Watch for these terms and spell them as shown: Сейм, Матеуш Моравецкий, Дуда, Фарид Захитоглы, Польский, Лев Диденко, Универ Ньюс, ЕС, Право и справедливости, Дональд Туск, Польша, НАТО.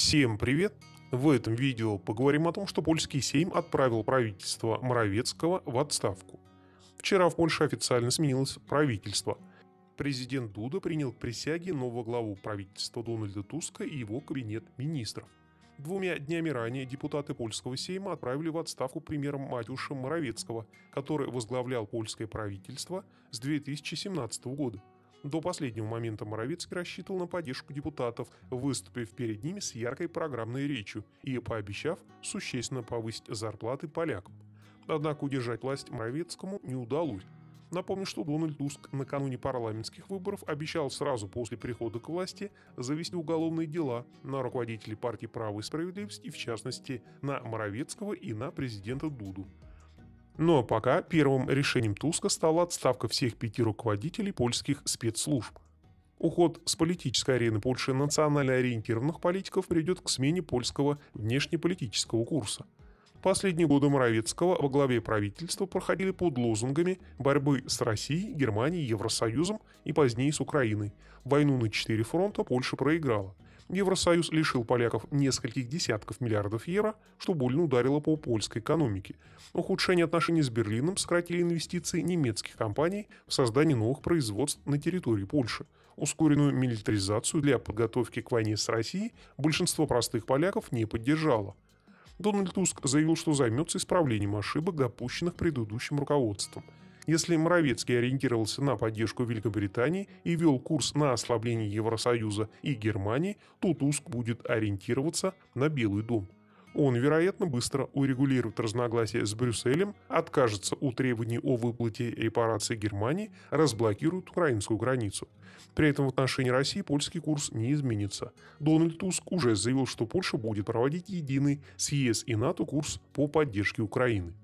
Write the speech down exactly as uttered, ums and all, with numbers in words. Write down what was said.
Всем привет! В этом видео поговорим о том, что польский Сейм отправил правительство Моравецкого в отставку. Вчера в Польше официально сменилось правительство. Президент Дуда принял к присяге нового главу правительства Дональда Туска и его кабинет министров. Двумя днями ранее депутаты польского Сейма отправили в отставку премьера Матеуша Моравецкого, который возглавлял польское правительство с две тысячи семнадцатого года. До последнего момента Моравецкий рассчитывал на поддержку депутатов, выступив перед ними с яркой программной речью и пообещав существенно повысить зарплаты полякам. Однако удержать власть Моравецкому не удалось. Напомню, что Дональд Туск накануне парламентских выборов обещал сразу после прихода к власти завести уголовные дела на руководителей партии «Право и справедливости», в частности, на Моравецкого и на президента Дуду. Но пока первым решением Туска стала отставка всех пяти руководителей польских спецслужб. Уход с политической арены Польши национально ориентированных политиков приведет к смене польского внешнеполитического курса. Последние годы Моравецкого во главе правительства проходили под лозунгами борьбы с Россией, Германией, Евросоюзом и позднее с Украиной. Войну на четыре фронта Польша проиграла. Евросоюз лишил поляков нескольких десятков миллиардов евро, что больно ударило по польской экономике. Ухудшение отношений с Берлином сократили инвестиции немецких компаний в создание новых производств на территории Польши. Ускоренную милитаризацию для подготовки к войне с Россией большинство простых поляков не поддержало. Дональд Туск заявил, что займется исправлением ошибок, допущенных предыдущим руководством. Если Моравецкий ориентировался на поддержку Великобритании и вел курс на ослабление Евросоюза и Германии, то Туск будет ориентироваться на Белый дом. Он, вероятно, быстро урегулирует разногласия с Брюсселем, откажется от требований о выплате репараций Германии, разблокирует украинскую границу. При этом в отношении России польский курс не изменится. Дональд Туск уже заявил, что Польша будет проводить единый с ЕС и НАТО курс по поддержке Украины.